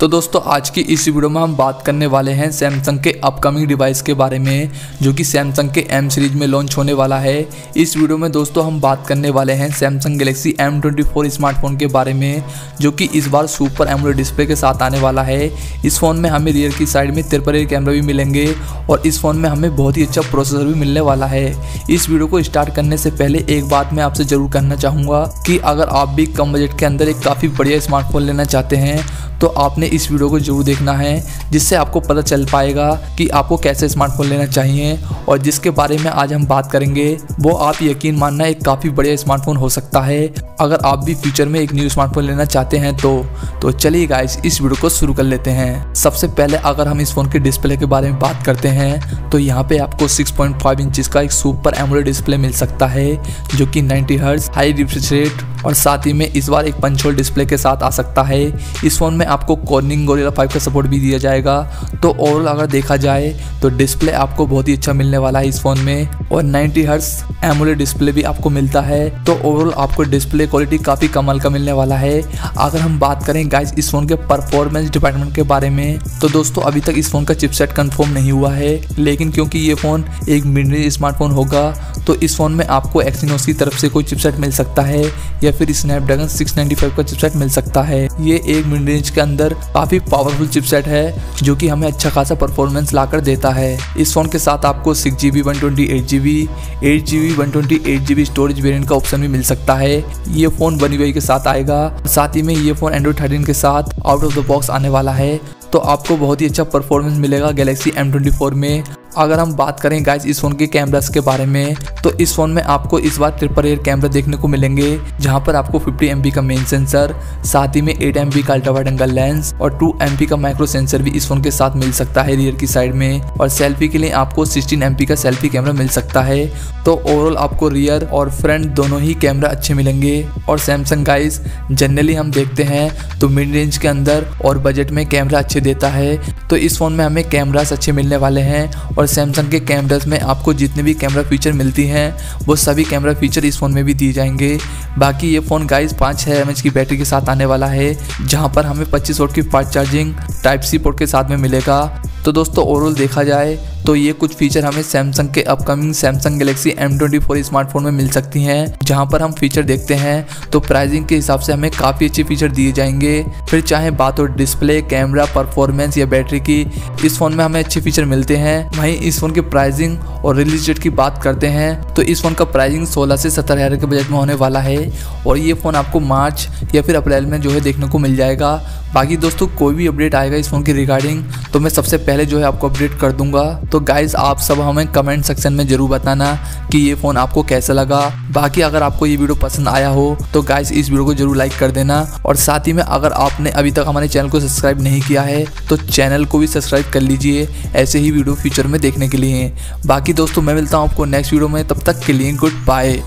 तो दोस्तों आज की इस वीडियो में हम बात करने वाले हैं सैमसंग के अपकमिंग डिवाइस के बारे में जो कि सैमसंग के M सीरीज़ में लॉन्च होने वाला है। इस वीडियो में दोस्तों हम बात करने वाले हैं सैमसंग गैलेक्सी M24 स्मार्टफोन के बारे में जो कि इस बार सुपर एमोलेड डिस्प्ले के साथ आने वाला है। इस फ़ोन में हमें रियर की साइड में ट्रिपल कैमरा भी मिलेंगे और इस फ़ोन में हमें बहुत ही अच्छा प्रोसेसर भी मिलने वाला है। इस वीडियो को स्टार्ट करने से पहले एक बात मैं आपसे ज़रूर कहना चाहूँगा कि अगर आप भी कम बजट के अंदर एक काफ़ी बढ़िया स्मार्टफोन लेना चाहते हैं तो आपने इस वीडियो को जरूर देखना है, जिससे आपको पता चल पाएगा कि आपको कैसे स्मार्टफोन लेना चाहिए और जिसके बारे में आज हम बात करेंगे वो आप यकीन मानना एक काफ़ी बढ़िया स्मार्टफोन हो सकता है अगर आप भी फ्यूचर में एक न्यू स्मार्टफोन लेना चाहते हैं तो चलिए गाइस इस वीडियो को शुरू कर लेते हैं। सबसे पहले अगर हम इस फ़ोन के डिस्प्ले के बारे में बात करते हैं तो यहाँ पर आपको 6.5 इंच का एक सुपर एमोलेड डिस्प्ले मिल सकता है जो कि 90 हर्ट्ज़, हाई रिफ्रेश रेट और साथ ही में इस बार एक पंच होल डिस्प्ले के साथ आ सकता है। इस फ़ोन में आपको कॉर्निंग गोरिल्ला 5 का सपोर्ट भी दिया जाएगा। तो ओवरऑल अगर देखा जाए तो डिस्प्ले आपको बहुत ही अच्छा मिलने वाला है इस फ़ोन में और 90 हर्ट्ज़ एमोलेड डिस्प्ले भी आपको मिलता है। तो ओवरऑल आपको डिस्प्ले क्वालिटी काफ़ी कमाल का मिलने वाला है। अगर हम बात करें गाइस इस फ़ोन के परफॉर्मेंस डिपार्टमेंट के बारे में तो दोस्तों अभी तक इस फ़ोन का चिपसेट कन्फर्म नहीं हुआ है, लेकिन क्योंकि ये फ़ोन एक मिड रेंज स्मार्टफोन होगा तो इस फ़ोन में आपको एक्सिनोस की तरफ से कोई चिपसेट मिल सकता है या फिर स्नैपड्रैगन 695 का चिपसेट मिल सकता है। ये एक मिड रेंज के अंदर काफ़ी पावरफुल चिपसेट है जो कि हमें अच्छा खासा परफॉर्मेंस लाकर देता है। इस फ़ोन के साथ आपको 6GB 128GB 8GB 128GB storage variant का ऑप्शन भी मिल सकता है। ये फ़ोन वन UI के साथ आएगा, साथ ही में ये फ़ोन एंड्रॉइड 13 के साथ आउट ऑफ द बॉक्स आने वाला है। तो आपको बहुत ही अच्छा परफॉर्मेंस मिलेगा गैलेक्सी M24 में। अगर हम बात करें गाइस इस फ़ोन के कैमरास के बारे में तो इस फ़ोन में आपको इस बार ट्रिपल रियर कैमरा देखने को मिलेंगे, जहां पर आपको 50 MP का मेन सेंसर, साथ ही में 8 MP का अल्ट्रा वाइड एंगल लेंस और 2 MP का माइक्रो सेंसर भी इस फ़ोन के साथ मिल सकता है रियर की साइड में। और सेल्फी के लिए आपको 16 MP का सेल्फी कैमरा मिल सकता है। तो ओवरऑल आपको रियर और फ्रंट दोनों ही कैमरा अच्छे मिलेंगे। और सैमसंग गाइस जनरली हम देखते हैं तो मिड रेंज के अंदर और बजट में कैमरा अच्छे देता है। तो इस फ़ोन में हमें कैमरास अच्छे मिलने वाले हैं और सैमसंग के कैमरास में आपको जितने भी कैमरा फीचर मिलती हैं वो सभी कैमरा फीचर इस फ़ोन में भी दिए जाएंगे। बाकी ये फ़ोन गाइस 5-6 mAh की बैटरी के साथ आने वाला है, जहां पर हमें 25W की fast charging type C port के साथ में मिलेगा। तो दोस्तों ओवरऑल देखा जाए तो ये कुछ फीचर हमें सैमसंग के upcoming Samsung Galaxy M24 smartphone में मिल सकती हैं। जहां पर हम फीचर देखते हैं तो प्राइसिंग के हिसाब से हमें काफ़ी अच्छे फीचर दिए जाएंगे। फिर चाहे बात हो डिस्प्ले, कैमरा, परफॉर्मेंस या बैटरी की, इस फ़ोन में हमें अच्छे फीचर मिलते हैं। वहीं इस फ़ोन के प्राइसिंग और रिलीज डेट की बात करते हैं तो इस फ़ोन का प्राइसिंग 16 से 17 हज़ार के बजट में होने वाला है और ये फ़ोन आपको मार्च या फिर अप्रैल में जो है देखने को मिल जाएगा। बाकी दोस्तों कोई भी अपडेट आएगा इस फ़ोन की रिगार्डिंग तो मैं सबसे पहले जो है आपको अपडेट कर दूंगा। तो गाइज़ आप सब हमें कमेंट सेक्शन में ज़रूर बताना कि ये फ़ोन आपको कैसा लगा। बाकी अगर आपको ये वीडियो पसंद आया हो तो गाइज़ इस वीडियो को जरूर लाइक कर देना और साथ ही में अगर आपने अभी तक हमारे चैनल को सब्सक्राइब नहीं किया है तो चैनल को भी सब्सक्राइब कर लीजिए ऐसे ही वीडियो फ्यूचर में देखने के लिए। बाकी दोस्तों मैं मिलता हूँ आपको नेक्स्ट वीडियो में, तब तक के लिए गुड बाय।